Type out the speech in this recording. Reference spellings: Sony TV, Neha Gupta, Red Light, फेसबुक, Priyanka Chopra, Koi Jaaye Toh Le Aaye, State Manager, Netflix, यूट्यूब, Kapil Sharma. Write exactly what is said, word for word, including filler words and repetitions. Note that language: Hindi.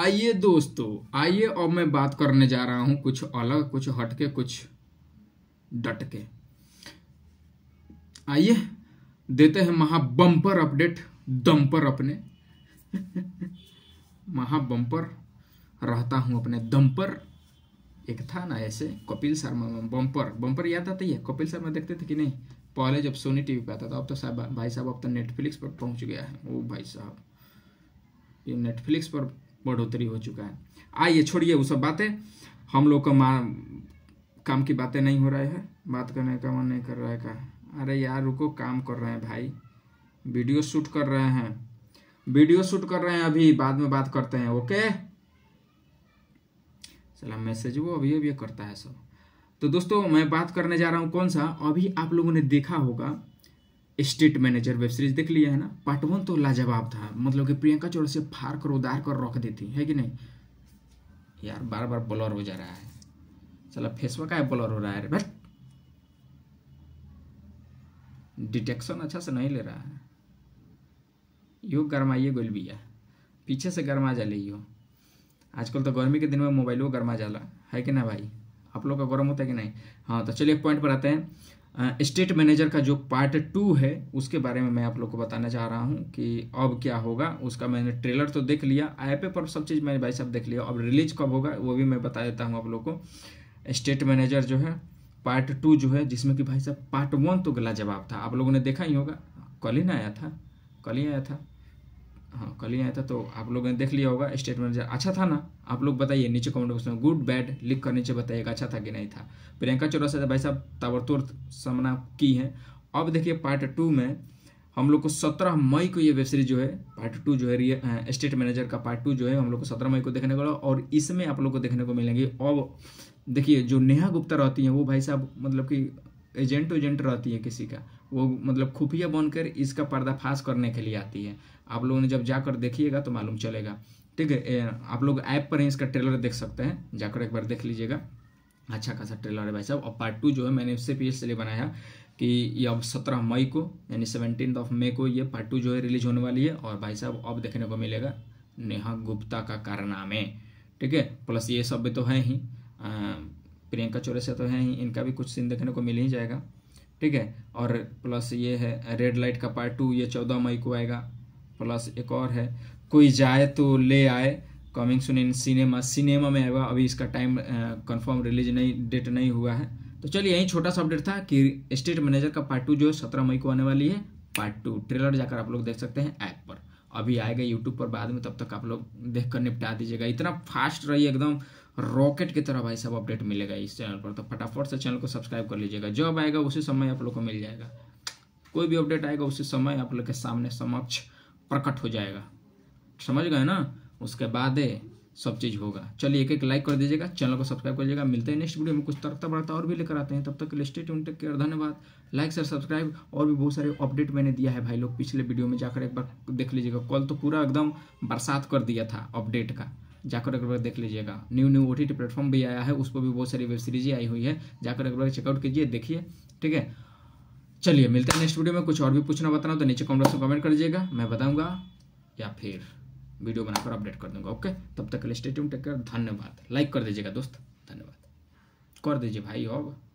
आइए दोस्तों, आइए अब मैं बात करने जा रहा हूँ कुछ अलग, कुछ हटके, कुछ डटके। आइए देते हैं महाबम्पर अपडेट, दम्पर अपने महाबम्पर रहता हूँ अपने दम्पर। एक था ना ऐसे कपिल शर्मा में बम्पर, बम्पर याद आता ही है। कपिल शर्मा देखते थे कि नहीं पहले, जब सोनी टीवी पे आता था। अब तो साहब भाई साहब अब तो नेटफ्लिक्स पर पहुँच गया है। ओ भाई साहब, ये नेटफ्लिक्स पर बढ़ोतरी हो चुका है। आइए छोड़िए वो सब बातें, हम लोग का काम की बातें नहीं हो रहा है, बात करने का मन नहीं कर रहा है का। अरे यार रुको, काम कर रहे हैं भाई, वीडियो शूट कर रहे हैं, वीडियो शूट कर रहे हैं, अभी बाद में बात करते हैं। ओके चला, मैसेज वो अभी अभी करता है सब। तो दोस्तों मैं बात करने जा रहा हूँ कौन सा, अभी आप लोगों ने देखा होगा स्टेट मैनेजर वेब सीरीज देख लिया है ना। पार्ट वन तो लाजवाब था, मतलब कि प्रियंका चौरसिया फाड़ कर उदार कर रख देती है कि नहीं। यार बार बार ब्लर हो जा रहा है, चला फेसबुक का ब्लर हो रहा है, बट डिटेक्शन अच्छा से नहीं ले रहा है। यो गरमाइए गोलबिया, पीछे से गरमा जा ले यो। आजकल तो गर्मी के दिन में मोबाइल वो गरमा जाला है कि ना भाई, आप लोग का गर्म होता है कि नहीं। हाँ तो चलिए पॉइंट पर आते हैं। स्टेट uh, मैनेजर का जो पार्ट टू है उसके बारे में मैं आप लोग को बताना चाह रहा हूँ कि अब क्या होगा उसका। मैंने ट्रेलर तो देख लिया, ऐप पर सब चीज़ मैंने भाई साहब देख लिया, अब रिलीज कब होगा वो भी मैं बता देता हूँ आप लोग को। स्टेट मैनेजर जो है पार्ट टू जो है, जिसमें कि भाई साहब पार्ट वन तो गला जवाब था, आप लोगों ने देखा ही होगा। कल ही ना आया था, कल ही आया था, हाँ कल ही आया था, तो आप लोगों ने देख लिया होगा। स्टेट मैनेजर अच्छा था ना, आप लोग बताइए नीचे कमेंट बॉक्स में गुड बैड लिख कर नीचे बताइएगा अच्छा था कि नहीं था। प्रियंका चौरासिया भाई साहब ताबड़तोड़ सामना की है। अब देखिए पार्ट टू में हम लोग को सत्रह मई को ये वेब सीरीज जो है पार्ट टू जो है स्टेट मैनेजर का पार्ट टू जो है हम लोग को सत्रह मई को देखने को मिला, और इसमें आप लोग को देखने को मिलेंगे। अब देखिए जो नेहा गुप्ता रहती हैं वो भाई साहब मतलब कि एजेंट एजेंट रहती है किसी का, वो मतलब खुफिया बनकर इसका पर्दाफाश करने के लिए आती है। आप लोगों ने जब जाकर देखिएगा तो मालूम चलेगा, ठीक है। आप लोग ऐप पर ही इसका ट्रेलर देख सकते हैं, जाकर एक बार देख लीजिएगा, अच्छा खासा ट्रेलर है भाई साहब। और पार्ट टू जो है मैंने सिर्फ इसलिए बनाया कि ये अब सत्रह मई को यानी सेवनटीन ऑफ मई को ये पार्ट टू जो है रिलीज होने वाली है। और भाई साहब अब देखने को मिलेगा नेहा गुप्ता का कारनामे, ठीक है। प्लस ये सब भी तो हैं ही, प्रियंका चौरसिया तो हैं ही, इनका भी कुछ सीन देखने को मिल ही जाएगा, ठीक है। और प्लस ये है रेड लाइट का पार्ट टू, ये चौदह मई को आएगा। प्लस एक और है कोई जाए तो ले आए, coming soon in cinema, cinema में आएगा। अभी इसका टाइम कंफर्म रिलीज नहीं, डेट नहीं हुआ है। तो चलिए यही छोटा सा अपडेट था कि स्टेट मैनेजर का पार्ट टू जो है सत्रह मई को आने वाली है। पार्ट टू ट्रेलर जाकर आप लोग देख सकते हैं ऐप पर, अभी आएगा यूट्यूब पर बाद में, तब तक आप लोग देख कर निपटा दीजिएगा। इतना फास्ट रहिए, एकदम रॉकेट की तरह भाई साहब अपडेट मिलेगा इस चैनल पर, तो फटाफट से चैनल को सब्सक्राइब कर लीजिएगा। जब आएगा उसी समय आप लोग को मिल जाएगा, कोई भी अपडेट आएगा उसी समय आप लोग के सामने समक्ष प्रकट हो जाएगा, समझ गए ना। उसके बाद सब चीज़ होगा। चलिए एक एक लाइक कर दीजिएगा, चैनल को सब्सक्राइब कर लीजिएगा। मिलते हैं नेक्स्ट वीडियो में, कुछ तरक्ता बढ़ता और भी लेकर आते हैं। तब तक के लिए स्टे ट्यून्ड, टेक केयर, धन्यवाद। लाइक सर सब्सक्राइब, और भी बहुत सारे अपडेट मैंने दिया है भाई लोग, पिछले वीडियो में जाकर एक बार देख लीजिएगा। कल तो पूरा एकदम बरसात कर दिया था अपडेट का, जाकर एक बार देख लीजिएगा। New new O T T platform भी आया है, उस पर भी बहुत सारी वेब सीरीजें आई हुई है, जाकर एक बार चेकआउट कीजिए, देखिए, ठीक है। चलिए मिलते हैं नेक्स्ट वीडियो में। कुछ और भी पूछना बताना तो नीचे कमेंट बॉक्स में कमेंट कर दीजिएगा, मैं बताऊंगा या फिर वीडियो बनाकर अपडेट कर दूंगा। ओके तब तक के लिए स्टे ट्यून्ड, टेक केयर, धन्यवाद। लाइक कर दीजिएगा दोस्त, धन्यवाद कर दीजिए भाई। और